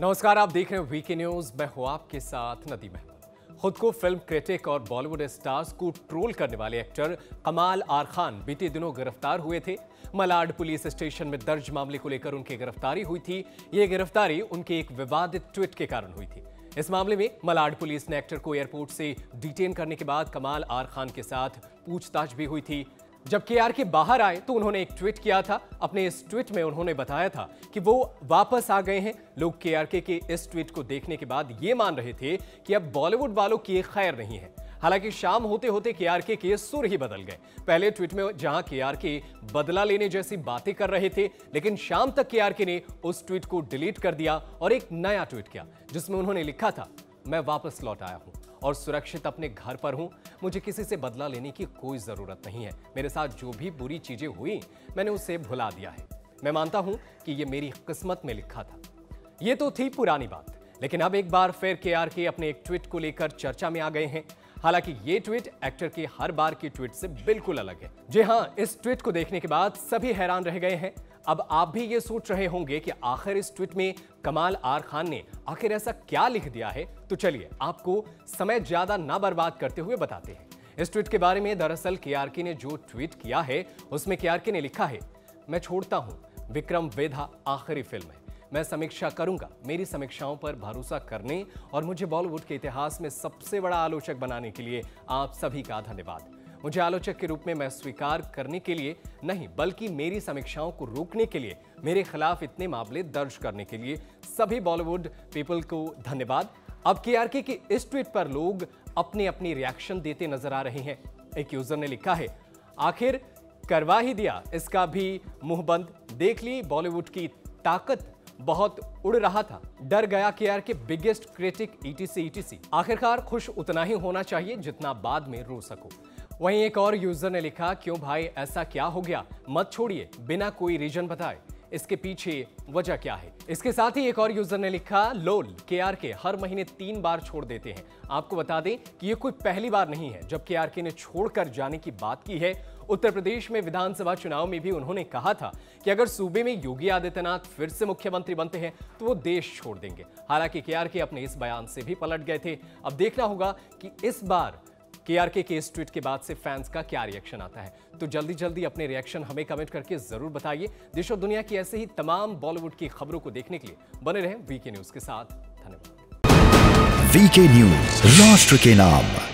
नमस्कार, आप देख रहे हैं वीके न्यूज। मैं हूं आपके साथ नदी महमूद। खुद को फिल्म क्रिटिक और बॉलीवुड स्टार्स को ट्रोल करने वाले एक्टर कमाल आर खान बीते दिनों गिरफ्तार हुए थे। मलाड पुलिस स्टेशन में दर्ज मामले को लेकर उनकी गिरफ्तारी हुई थी। ये गिरफ्तारी उनके एक विवादित ट्वीट के कारण हुई थी। इस मामले में मलाड पुलिस ने एक्टर को एयरपोर्ट से डिटेन करने के बाद कमाल आर खान के साथ पूछताछ भी हुई थी। जब केआरके बाहर आए तो उन्होंने एक ट्वीट किया था। अपने इस ट्वीट में उन्होंने बताया था कि वो वापस आ गए हैं। लोग केआरके के इस ट्वीट को देखने के बाद ये मान रहे थे कि अब बॉलीवुड वालों की खैर नहीं है। हालांकि शाम होते होते केआरके के सुर ही बदल गए। पहले ट्वीट में जहां केआरके बदला लेने जैसी बातें कर रहे थे, लेकिन शाम तक केआरके ने उस ट्वीट को डिलीट कर दिया और एक नया ट्वीट किया जिसमें उन्होंने लिखा था, मैं वापस लौट आया हूं और सुरक्षित अपने घर पर हूं। मुझे किसी से बदला लेने की कोई ज़रूरत नहीं है। मेरे साथ जो भी बुरी चीज़ें हुई मैंने उसे भुला दिया है। मैं मानता हूं कि ये मेरी किस्मत में लिखा था। ये तो थी पुरानी बात, लेकिन अब एक बार फिर केआरके अपने एक ट्वीट को लेकर चर्चा में आ गए हैं। हालांकि ये ट्वीट एक्टर के हर बार के ट्वीट से बिल्कुल अलग है। जी हाँ, इस ट्वीट को देखने के बाद सभी हैरान रह गए हैं। अब आप भी ये सोच रहे होंगे कि आखिर इस ट्वीट में कमाल आर खान ने आखिर ऐसा क्या लिख दिया है। तो चलिए आपको समय ज्यादा ना बर्बाद करते हुए बताते हैं इस ट्वीट के बारे में। दरअसल केआरके ने जो ट्वीट किया है उसमें केआरके ने लिखा है, मैं छोड़ता हूं, विक्रम वेधा आखिरी फिल्म है। मैं समीक्षा करूंगा। मेरी समीक्षाओं पर भरोसा करने और मुझे बॉलीवुड के इतिहास में सबसे बड़ा आलोचक बनाने के लिए आप सभी का धन्यवाद। मुझे आलोचक के रूप में मैं स्वीकार करने के लिए नहीं, बल्कि मेरी समीक्षाओं को रोकने के लिए, मेरे खिलाफ इतने मामले दर्ज करने के लिए सभी बॉलीवुड पीपल को धन्यवाद। अब केआरके के इस ट्वीट पर लोग अपने अपनी रिएक्शन देते नजर आ रहे हैं। एक यूजर ने लिखा है, आखिर करवा ही दिया इसका भी मुंह बंद। देख ली बॉलीवुड की ताकत, बहुत उड़ रहा था, डर गया केआरके बिगेस्ट क्रिटिक etc. आखिरकार खुश उतना ही होना चाहिए जितना बाद में रो सको। वहीं एक और यूजर ने लिखा, क्यों भाई ऐसा क्या हो गया, मत छोड़िए बिना कोई रीजन बताए, इसके पीछे वजह क्या है। इसके साथ ही एक और यूजर ने लिखा, लोल केआरके हर महीने 3 बार छोड़ देते हैं। आपको बता दें कि ये कोई पहली बार नहीं है जब केआरके ने छोड़कर जाने की बात की है। उत्तर प्रदेश में विधानसभा चुनाव में भी उन्होंने कहा था कि अगर सूबे में योगी आदित्यनाथ फिर से मुख्यमंत्री बनते हैं तो वो देश छोड़ देंगे। हालांकि केआरके अपने इस बयान से भी पलट गए थे। अब देखना होगा कि इस बार केआरके के इस ट्वीट के बाद से फैंस का क्या रिएक्शन आता है। तो जल्दी जल्दी अपने रिएक्शन हमें कमेंट करके जरूर बताइए। देश और दुनिया की ऐसे ही तमाम बॉलीवुड की खबरों को देखने के लिए बने रहें वीके न्यूज के साथ। धन्यवाद। वीके न्यूज, राष्ट्र के नाम।